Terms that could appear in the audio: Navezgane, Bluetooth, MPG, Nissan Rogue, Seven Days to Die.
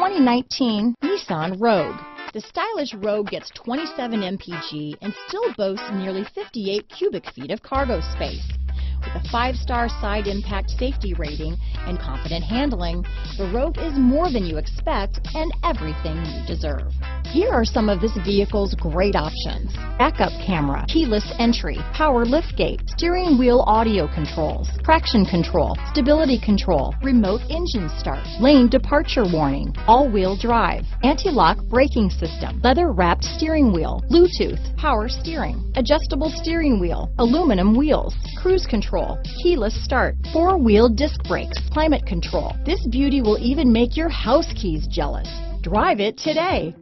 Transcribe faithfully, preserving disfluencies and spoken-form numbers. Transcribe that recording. twenty nineteen Nissan Rogue. The stylish Rogue gets twenty-seven M P G and still boasts nearly fifty-eight cubic feet of cargo space. With a five-star side impact safety rating and confident handling, the Rogue is more than you expect and everything you deserve. Here are some of this vehicle's great options: backup camera, keyless entry, power liftgate, steering wheel audio controls, traction control, stability control, remote engine start, lane departure warning, all-wheel drive, anti-lock braking system, leather-wrapped steering wheel, Bluetooth, power steering, adjustable steering wheel, aluminum wheels, cruise control, keyless start, four-wheel disc brakes, climate control. This beauty will even make your house keys jealous. Drive it today.